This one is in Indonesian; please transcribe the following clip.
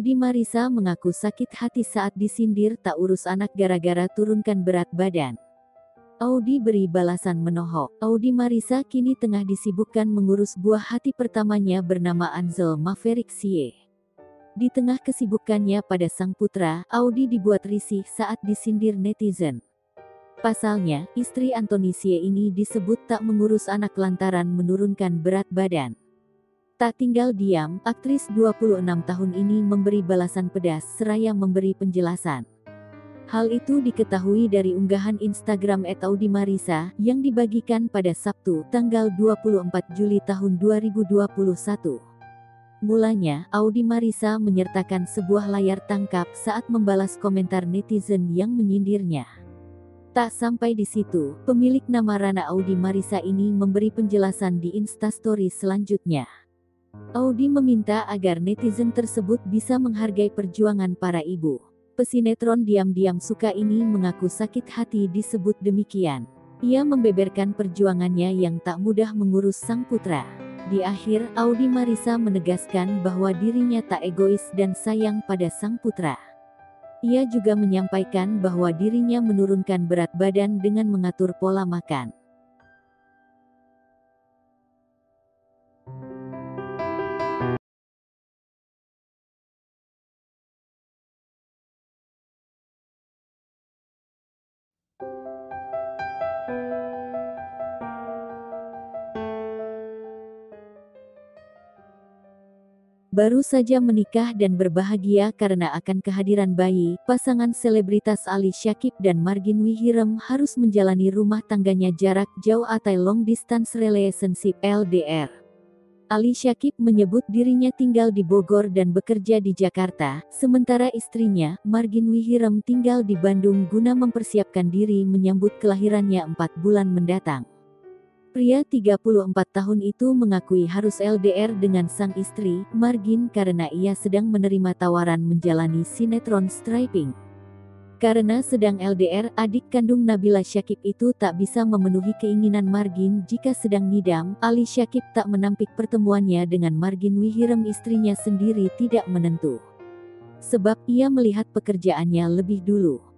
Audi Marissa mengaku sakit hati saat disindir tak urus anak gara-gara turunkan berat badan. Audi beri balasan menohok. Audi Marissa kini tengah disibukkan mengurus buah hati pertamanya bernama Anzel Maverick Xie. Di tengah kesibukannya pada sang putra, Audi dibuat risih saat disindir netizen. Pasalnya, istri Anthony Xie ini disebut tak mengurus anak lantaran menurunkan berat badan. Tak tinggal diam, aktris 26 tahun ini memberi balasan pedas seraya memberi penjelasan. Hal itu diketahui dari unggahan Instagram @audimarissa yang dibagikan pada Sabtu, tanggal 24 Juli tahun 2021. Mulanya, Audi Marissa menyertakan sebuah layar tangkap saat membalas komentar netizen yang menyindirnya. Tak sampai di situ, pemilik nama Rana Audi Marissa ini memberi penjelasan di Instastory selanjutnya. Audi meminta agar netizen tersebut bisa menghargai perjuangan para ibu. Pesinetron diam-diam suka ini mengaku sakit hati disebut demikian. Ia membeberkan perjuangannya yang tak mudah mengurus sang putra. Di akhir, Audi Marissa menegaskan bahwa dirinya tak egois dan sayang pada sang putra. Ia juga menyampaikan bahwa dirinya menurunkan berat badan dengan mengatur pola makan. Baru saja menikah dan berbahagia karena akan kehadiran bayi, pasangan selebritas Ali Syakib dan Margin Wihirum harus menjalani rumah tangganya jarak jauh atau long distance relationship (LDR). Ali Syakib menyebut dirinya tinggal di Bogor dan bekerja di Jakarta, sementara istrinya, Margin Wihirum, tinggal di Bandung guna mempersiapkan diri menyambut kelahirannya 4 bulan mendatang. Pria 34 tahun itu mengakui harus LDR dengan sang istri, Margin, karena ia sedang menerima tawaran menjalani sinetron stripping. Karena sedang LDR, adik kandung Nabila Syakib itu tak bisa memenuhi keinginan Margin jika sedang ngidam. Ali Syakib tak menampik pertemuannya dengan Margin Wihirum istrinya sendiri tidak menentu. Sebab ia melihat pekerjaannya lebih dulu.